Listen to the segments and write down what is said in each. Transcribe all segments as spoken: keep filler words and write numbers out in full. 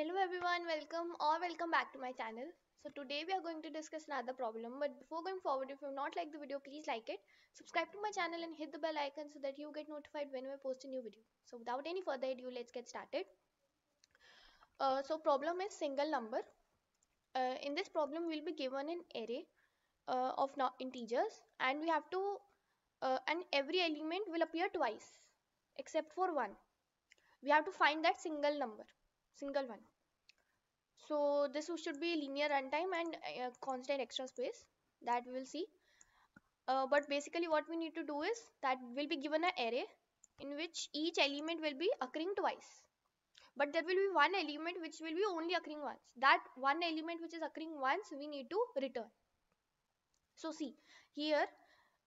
Hello everyone, welcome or welcome back to my channel. So today we are going to discuss another problem, but before going forward, if you have not liked the video, please like it, subscribe to my channel and hit the bell icon so that you get notified whenever I post a new video. So without any further ado, let's get started. Uh, so problem is single number. Uh, in this problem, we will be given an array uh, of integers and we have to uh, and every element will appear twice except for one. We have to find that single number. Single one. So this should be linear runtime and uh, constant extra space, that we will see. Uh, but basically what we need to do is that we will be given an array in which each element will be occurring twice. But there will be one element which will be only occurring once. That one element which is occurring once we need to return. So see here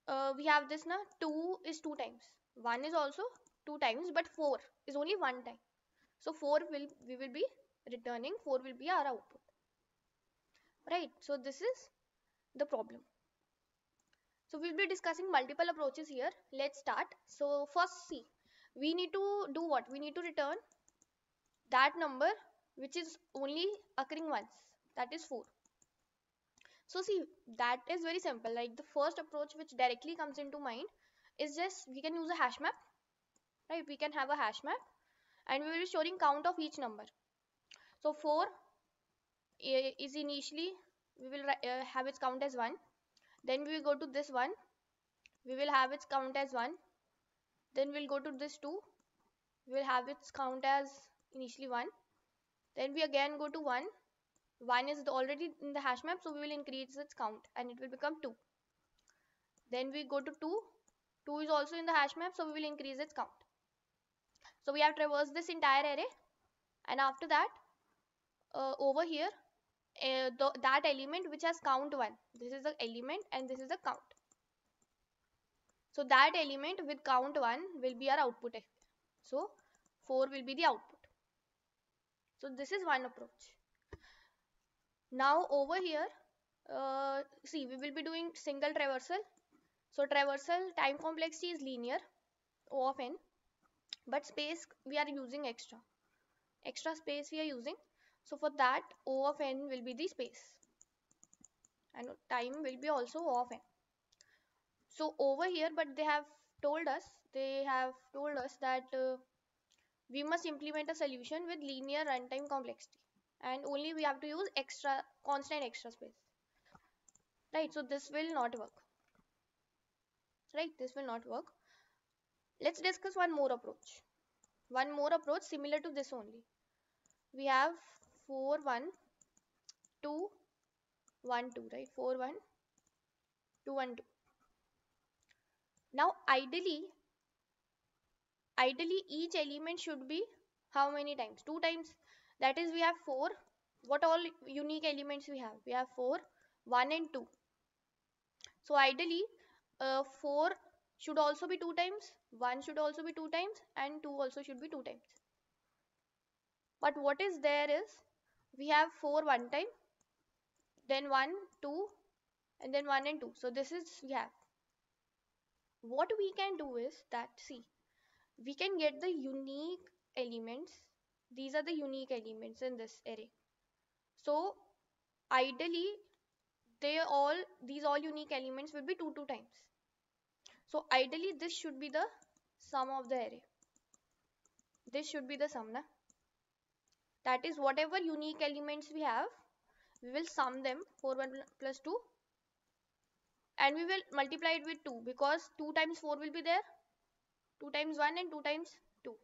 uh, we have this now two is two times. one is also two times, but four is only one time. So four will we will be returning, four will be our output. Right, so this is the problem. So we will be discussing multiple approaches here. Let's start. So first see, we need to do what? We need to return that number which is only occurring once, that is four. So see, that is very simple. Like the first approach which directly comes into mind is just we can use a hash map. Right, we can have a hash map. And we will be storing count of each number. So four is initially, we will uh, have its count as one. Then we will go to this one. We will have its count as one. Then we will go to this two. We will have its count as initially one. Then we again go to one. one is already in the hash map, so we will increase its count and it will become two. Then we go to two. two is also in the hash map, so we will increase its count. So we have traversed this entire array, and after that uh, over here uh, the, that element which has count one, this is the element and this is the count. So that element with count one will be our output. So four will be the output. So this is one approach. Now over here uh, see, we will be doing single traversal. So traversal time complexity is linear, O of n. But space we are using extra. Extra space we are using. So for that O of n will be the space. And time will be also O of n. So over here, but they have told us, they have told us that uh, we must implement a solution with linear runtime complexity. And only we have to use extra, constant extra space. Right, so this will not work. Right, this will not work. Let's discuss one more approach. One more approach similar to this only. We have four, one, two, one, two, right? four, one, two, one, two. Now, ideally, ideally each element should be how many times? two times. That is, we have four. What all unique elements we have? We have four, one and two. So, ideally, uh, four should also be two times, one should also be two times, and two also should be two times. But what is there is, we have four one time, then one, two, and then one and two. So this is we have. What we can do is that, see, we can get the unique elements. These are the unique elements in this array. So ideally, they all, these all unique elements will be two two times. So ideally this should be the sum of the array. This should be the sum, na? That is, whatever unique elements we have, we will sum them, four, one plus two, and we will multiply it with two, because two times four will be there, two times one and two times two.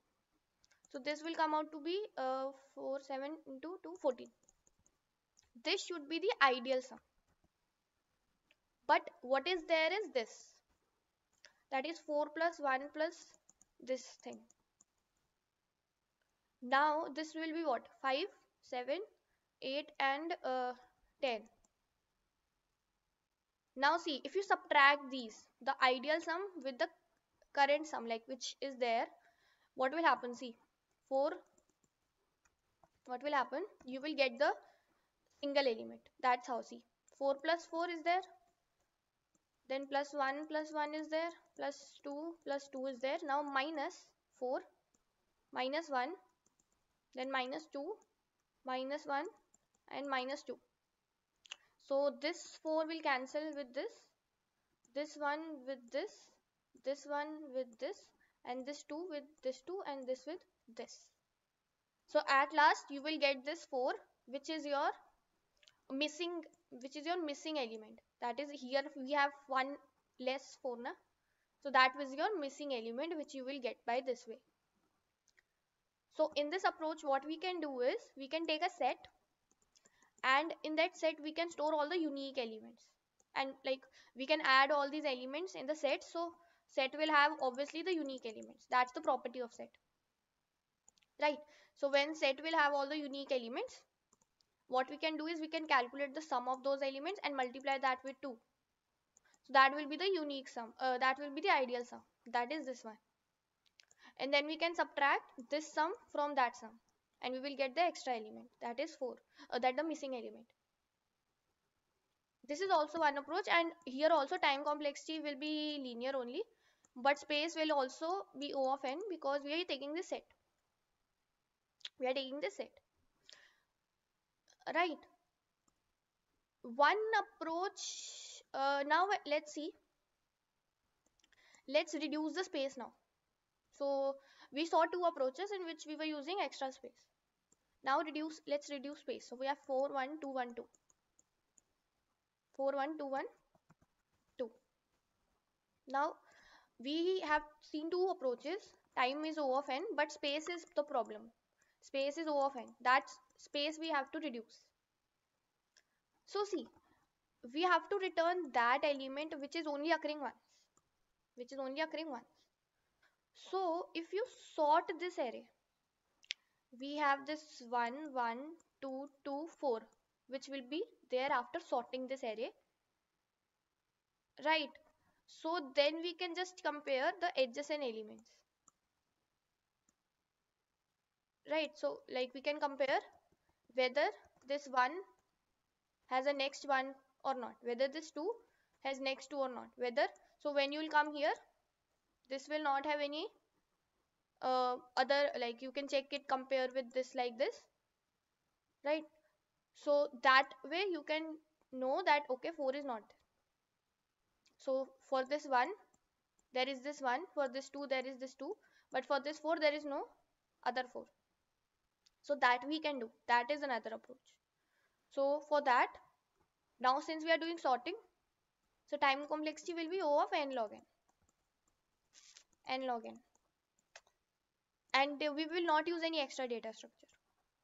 So this will come out to be uh, four, seven into two, fourteen. This should be the ideal sum. But what is there is this. That is four plus one plus this thing. Now this will be what? five, seven, eight and ten. Now see, if you subtract these, the ideal sum with the current sum, like which is there, what will happen? See, four, what will happen? You will get the single element. That's how, see, four plus four is there. Then plus one plus one is there, plus two plus two is there. Now minus four, minus one, then minus two, minus one and minus two. So this four will cancel with this, this one with this, this one with this, and this two with this two, and this with this. So at last you will get this four, which is your missing which is your missing element. That is, here we have one less four na. So that was your missing element which you will get by this way. So in this approach what we can do is we can take a set, and in that set we can store all the unique elements, and like we can add all these elements in the set. So set will have obviously the unique elements. That's the property of set, right? So when set will have all the unique elements, what we can do is we can calculate the sum of those elements and multiply that with two. So that will be the unique sum, uh, that will be the ideal sum, that is this one. And then we can subtract this sum from that sum, and we will get the extra element, that is four, uh, that the missing element. This is also one approach, and here also time complexity will be linear only, but space will also be O of n because we are taking the set. We are taking the set, right? One approach. Uh, now let's see. Let's reduce the space now. So we saw two approaches in which we were using extra space. Now reduce. Let's reduce space. So we have four, one, two, one, two. four, one, two, one, two. Now we have seen two approaches. Time is O of n, but space is the problem. Space is O of n. That's space we have to reduce. So see, we have to return that element which is only occurring once. Which is only occurring once. So if you sort this array, we have this one, one, two, two, four, which will be there after sorting this array, right? So then we can just compare the adjacent elements, right? So like we can compare whether this one has a next one or not, whether this two has next two or not, whether, so when you will come here, this will not have any uh, other, like you can check it, compare with this like this, right? So that way you can know that okay, four is not. So for this one, there is this one, for this two, there is this two, but for this four, there is no other four. So that we can do, that is another approach. So for that, now since we are doing sorting, so time complexity will be O of n log n. n log n, and we will not use any extra data structure,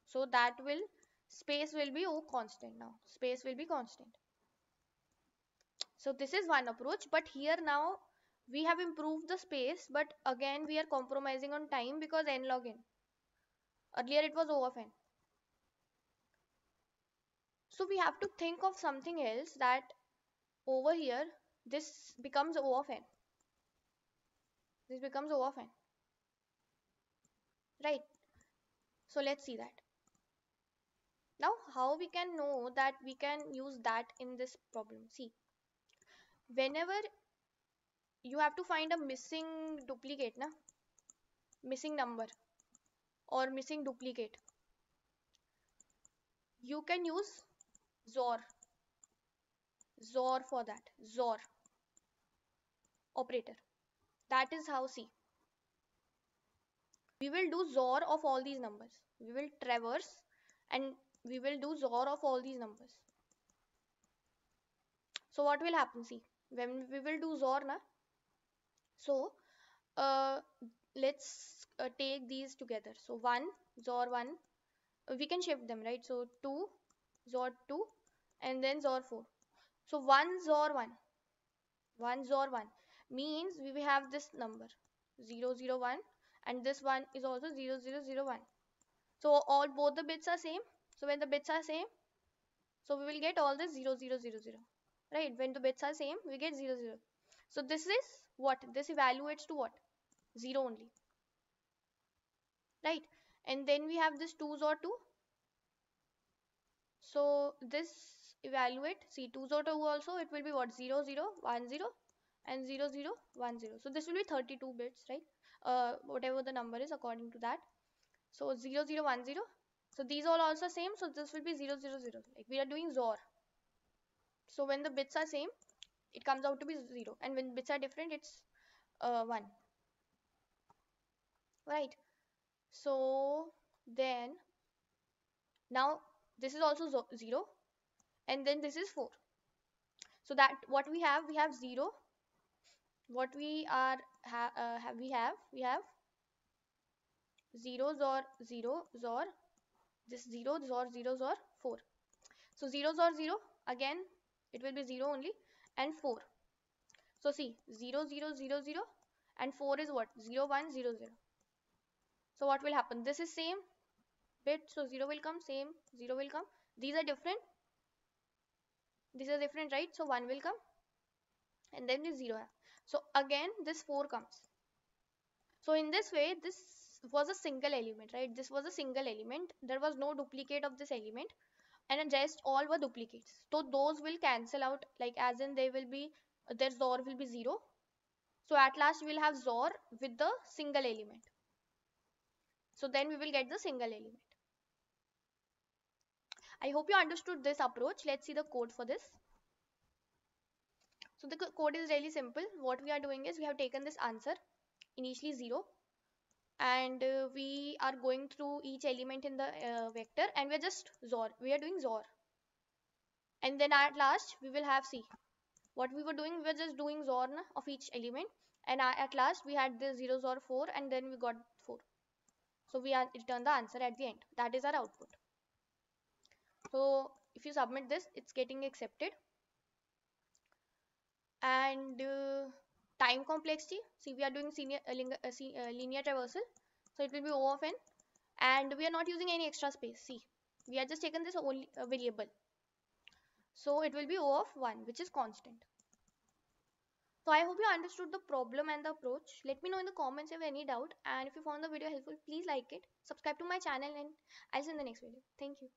so that will, space will be O constant. Now space will be constant. So this is one approach, but here now we have improved the space, but again we are compromising on time because n log n, earlier it was O of n. So we have to think of something else, that over here this becomes O of n. This becomes O of n, right? So let's see that. Now how we can know that we can use that in this problem? See, whenever you have to find a missing duplicate, na, missing number or missing duplicate, you can use X O R. X O R for that. X O R operator. That is how, see, we will do X O R of all these numbers. We will traverse and we will do X O R of all these numbers. So what will happen? See, when we will do X O R, na, so uh, let's uh, take these together. So one, X O R one, we can shift them, right? So two, X O R two, and then X O R four. So one, X O R one. one, X O R one means we have this number zero zero one, and this one is also zero zero zero one. So all both the bits are same. So when the bits are same, so we will get all the zero zero zero zero, right? When the bits are same, we get zero zero. So this is what, this evaluates to what? zero only, right? And then we have this two X O R two. So this evaluate, see, two X O R two also, it will be what? zero zero one zero. And zero zero one zero. So this will be thirty-two bits, right? Uh, whatever the number is according to that. So zero zero one zero. So these all also same, so this will be zero zero zero, like we are doing X O R. So when the bits are same, it comes out to be zero, and when bits are different, it's uh, one, right? So then now this is also zero, and then this is four. So that what we have, we have zero. What we are ha uh, have we have we have zero X O R zero X O R this zero X O R zero X O R four. So zero X O R zero, again it will be zero only, and four. So see, zero zero zero zero and four is what? Zero one zero zero. So what will happen? This is same bit, so zero will come, same zero will come. These are different. These are different, right? So one will come, and then this zero. So again this four comes. So in this way, this was a single element, right? This was a single element. There was no duplicate of this element, and just all were duplicates. So those will cancel out, like as in they will be, their X O R will be zero. So at last we will have X O R with the single element. So then we will get the single element. I hope you understood this approach. Let's see the code for this. So the code is really simple. What we are doing is, we have taken this answer, initially zero, and uh, we are going through each element in the uh, vector, and we're just X O R. We are doing X O R, and then at last we will have, see what we were doing, we were just doing X O R of each element, and at last we had the zero X O R four, and then we got four. So we are returned the answer at the end. That is our output. So if you submit this, it's getting accepted. And uh, time complexity, see we are doing senior, uh, linear, uh, see, uh, linear traversal, so it will be O of n, and we are not using any extra space. See, we are just taken this only uh, variable, so it will be O of one, which is constant. So I hope you understood the problem and the approach. Let me know in the comments if you have any doubt, and if you found the video helpful, please like it, subscribe to my channel, and I'll see you in the next video. Thank you.